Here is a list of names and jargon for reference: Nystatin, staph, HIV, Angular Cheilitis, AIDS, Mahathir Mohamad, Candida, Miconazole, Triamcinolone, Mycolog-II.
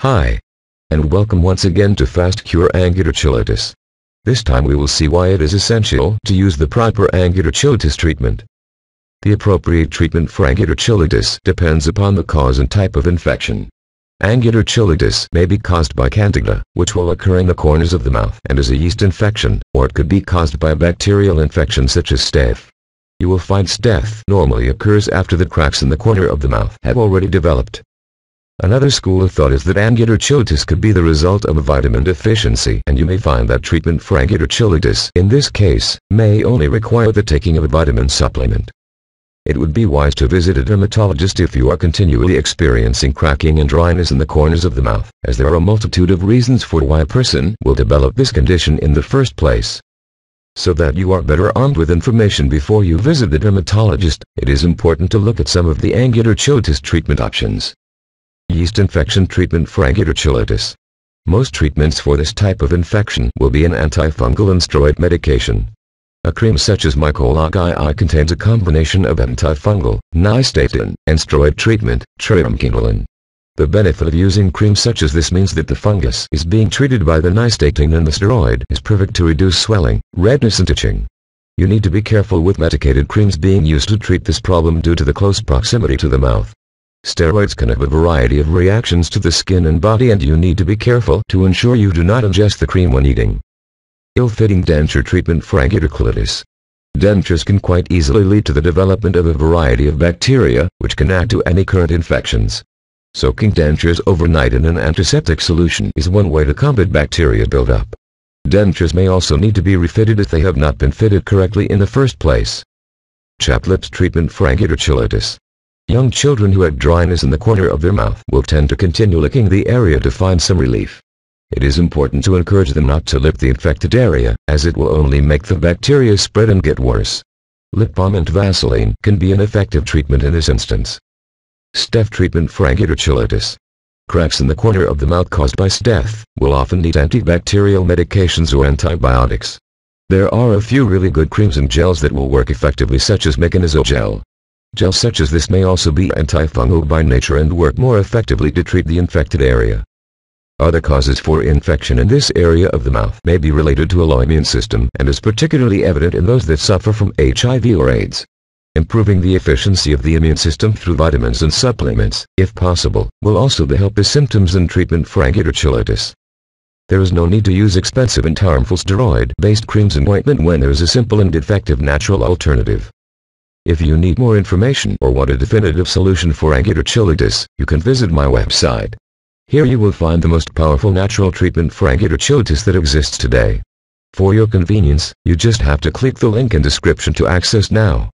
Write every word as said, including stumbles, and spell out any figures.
Hi, and welcome once again to Fast Cure Angular Cheilitis. This time we will see why it is essential to use the proper Angular Cheilitis treatment. The appropriate treatment for Angular Cheilitis depends upon the cause and type of infection. Angular Cheilitis may be caused by Candida, which will occur in the corners of the mouth and is a yeast infection, or it could be caused by a bacterial infection such as staph. You will find staph normally occurs after the cracks in the corner of the mouth have already developed. Another school of thought is that angular cheilitis could be the result of a vitamin deficiency, and you may find that treatment for angular cheilitis in this case may only require the taking of a vitamin supplement. It would be wise to visit a dermatologist if you are continually experiencing cracking and dryness in the corners of the mouth, as there are a multitude of reasons for why a person will develop this condition in the first place. So that you are better armed with information before you visit the dermatologist, it is important to look at some of the angular cheilitis treatment options. Yeast infection treatment for angular cheilitis. Most treatments for this type of infection will be an antifungal and steroid medication. A cream such as Mycolog two contains a combination of antifungal, Nystatin, and steroid treatment, Triamcinolone. The benefit of using cream such as this means that the fungus is being treated by the Nystatin and the steroid is perfect to reduce swelling, redness and itching. You need to be careful with medicated creams being used to treat this problem due to the close proximity to the mouth. Steroids can have a variety of reactions to the skin and body, and you need to be careful to ensure you do not ingest the cream when eating. Ill-fitting denture treatment for angular cheilitis. Dentures can quite easily lead to the development of a variety of bacteria, which can add to any current infections. Soaking dentures overnight in an antiseptic solution is one way to combat bacteria buildup. Dentures may also need to be refitted if they have not been fitted correctly in the first place. Chapped lips treatment for angular cheilitis. Young children who have dryness in the corner of their mouth will tend to continue licking the area to find some relief. It is important to encourage them not to lip the infected area, as it will only make the bacteria spread and get worse. Lip balm and Vaseline can be an effective treatment in this instance. Staph treatment for angular cheilitis. Cracks in the corner of the mouth caused by staph will often need antibacterial medications or antibiotics. There are a few really good creams and gels that will work effectively, such as Miconazole gel. Gel such as this may also be antifungal by nature and work more effectively to treat the infected area. Other causes for infection in this area of the mouth may be related to a low immune system and is particularly evident in those that suffer from H I V or AIDS. Improving the efficiency of the immune system through vitamins and supplements, if possible, will also help the symptoms and treatment for angular cheilitis. There is no need to use expensive and harmful steroid-based creams and ointment when there is a simple and effective natural alternative. If you need more information or want a definitive solution for angular cheilitis, you can visit my website. Here you will find the most powerful natural treatment for angular cheilitis that exists today. For your convenience, you just have to click the link in description to access now.